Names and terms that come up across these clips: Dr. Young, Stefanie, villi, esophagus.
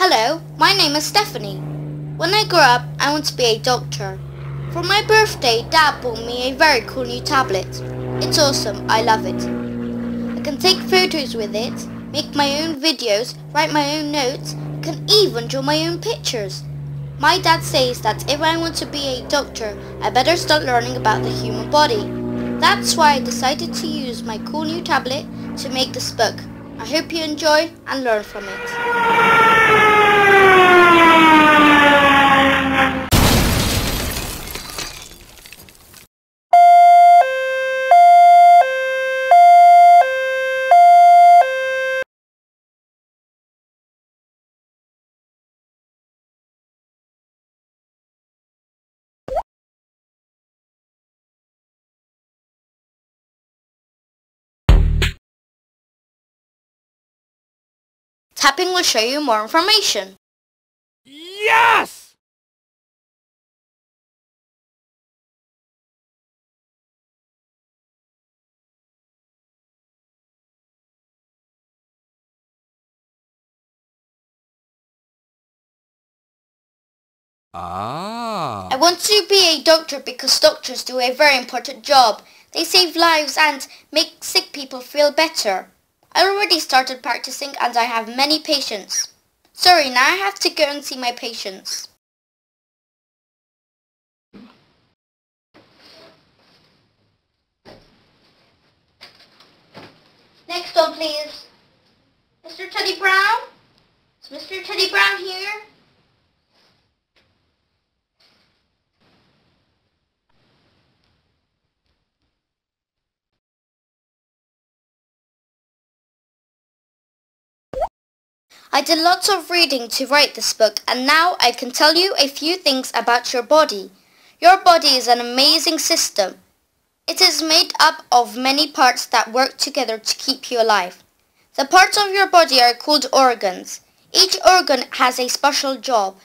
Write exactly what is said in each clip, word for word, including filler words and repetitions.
Hello, my name is Stefanie. When I grow up, I want to be a doctor. For my birthday, Dad bought me a very cool new tablet. It's awesome, I love it. I can take photos with it, make my own videos, write my own notes, I can even draw my own pictures. My dad says that if I want to be a doctor, I better start learning about the human body. That's why I decided to use my cool new tablet to make this book. I hope you enjoy and learn from it. Tapping will show you more information. Yes! Ah. I want to be a doctor because doctors do a very important job. They save lives and make sick people feel better. I already started practicing and I have many patients. Sorry, now I have to go and see my patients. Next one, please. Mister Teddy Brown? Is Mister Teddy Brown here? I did lots of reading to write this book, and now I can tell you a few things about your body. Your body is an amazing system. It is made up of many parts that work together to keep you alive. The parts of your body are called organs. Each organ has a special job.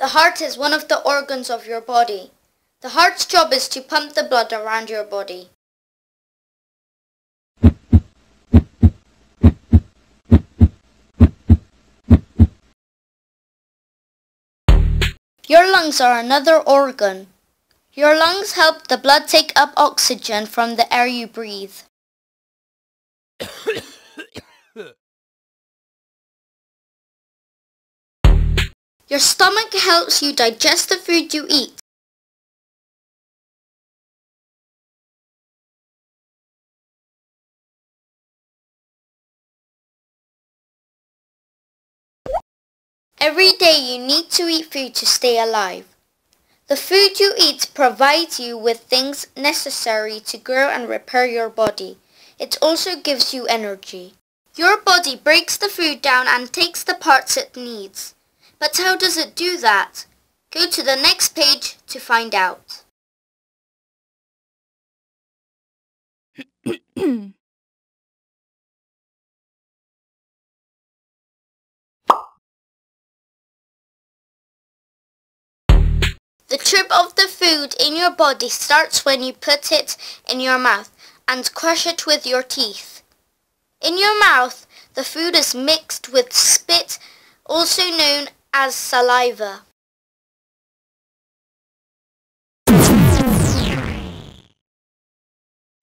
The heart is one of the organs of your body. The heart's job is to pump the blood around your body. Your lungs are another organ. Your lungs help the blood take up oxygen from the air you breathe. Your stomach helps you digest the food you eat. Every day you need to eat food to stay alive. The food you eat provides you with things necessary to grow and repair your body. It also gives you energy. Your body breaks the food down and takes the parts it needs. But how does it do that? Go to the next page to find out. The trip of the food in your body starts when you put it in your mouth and crush it with your teeth. In your mouth, the food is mixed with spit, also known as as saliva.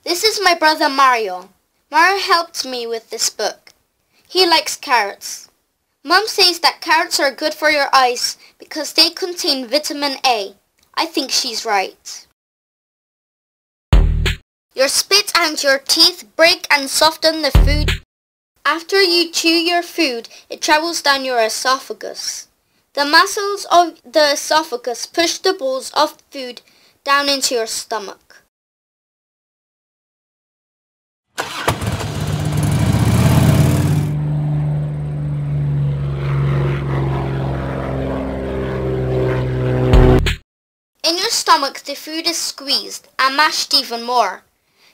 This is my brother Mario. Mario helped me with this book. He likes carrots. Mum says that carrots are good for your eyes because they contain vitamin A. I think she's right. Your spit and your teeth break and soften the food. After you chew your food, it travels down your esophagus. The muscles of the esophagus push the balls of food down into your stomach. In your stomach, the food is squeezed and mashed even more.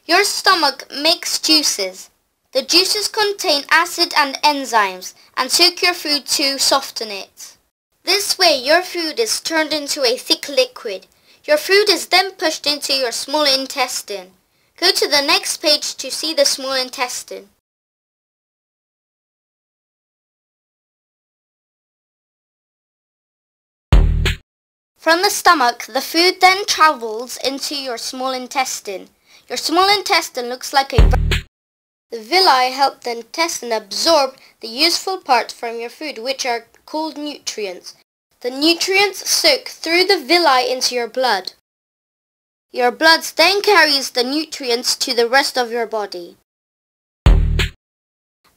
Your stomach makes juices. The juices contain acid and enzymes and soak your food to soften it. This way, your food is turned into a thick liquid. Your food is then pushed into your small intestine. Go to the next page to see the small intestine. From the stomach, the food then travels into your small intestine. Your small intestine looks like a... The villi help the intestine absorb the useful parts from your food, which are called nutrients. The nutrients soak through the villi into your blood. Your blood then carries the nutrients to the rest of your body.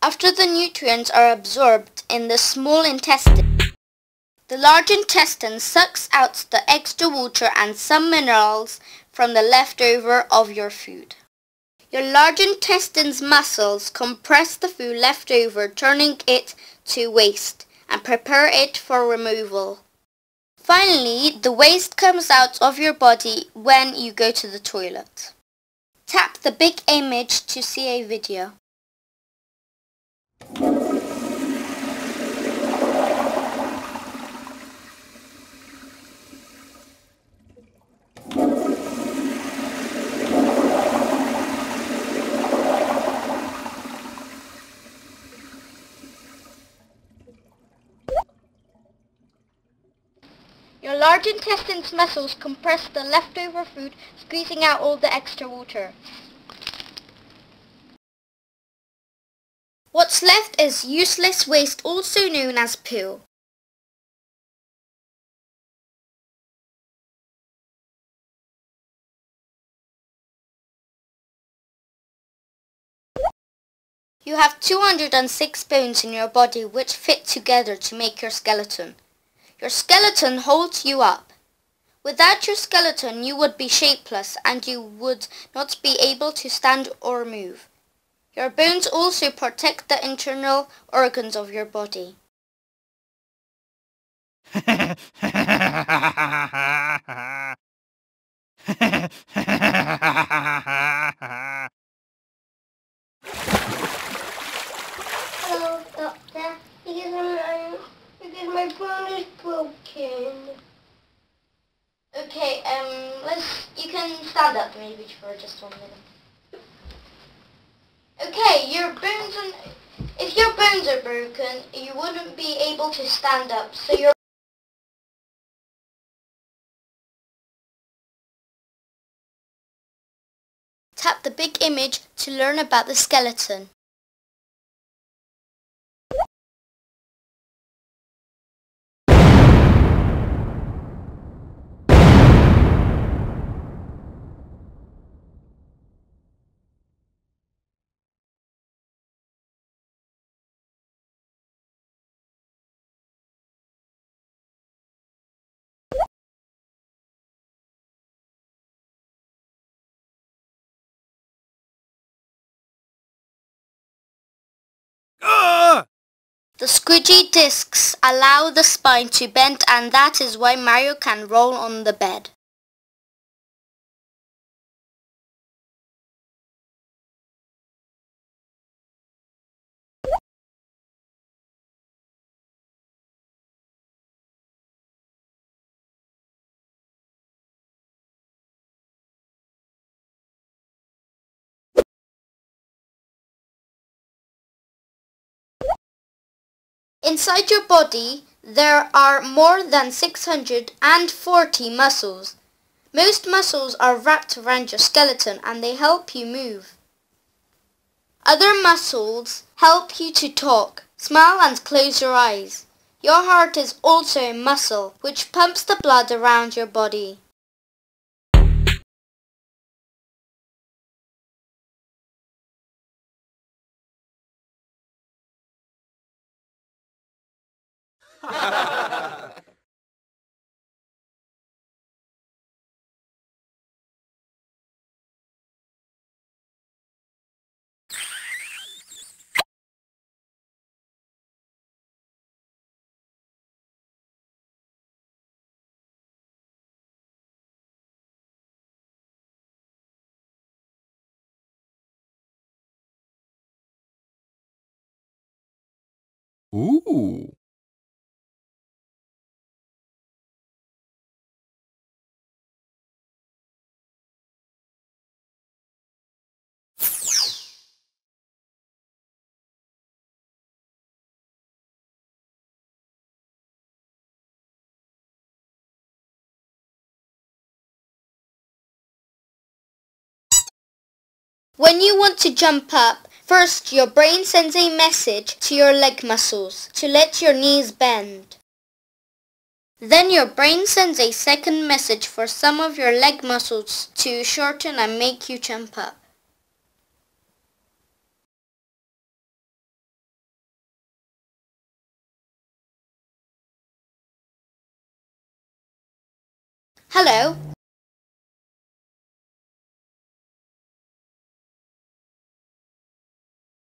After the nutrients are absorbed in the small intestine, the large intestine sucks out the extra water and some minerals from the leftover of your food. Your large intestine's muscles compress the food left over, turning it to waste, and prepare it for removal. Finally, the waste comes out of your body when you go to the toilet. Tap the big image to see a video. Your large intestine's muscles compress the leftover food, squeezing out all the extra water. What's left is useless waste, also known as poo. You have two hundred six bones in your body which fit together to make your skeleton. Your skeleton holds you up. Without your skeleton, you would be shapeless and you would not be able to stand or move. Your bones also protect the internal organs of your body. Hello, doctor. Because my, because my bone is broken. Okay, um, let's, you can stand up maybe for just one minute. Okay, your bones, and if your bones are broken, you wouldn't be able to stand up, so your Tap the big image to learn about the skeleton. The squidgy discs allow the spine to bend, and that is why Mario can roll on the bed. Inside your body, there are more than six hundred forty muscles. Most muscles are wrapped around your skeleton and they help you move. Other muscles help you to talk, smile and close your eyes. Your heart is also a muscle which pumps the blood around your body. Ooh. When you want to jump up, first your brain sends a message to your leg muscles to let your knees bend. Then your brain sends a second message for some of your leg muscles to shorten and make you jump up. Hello.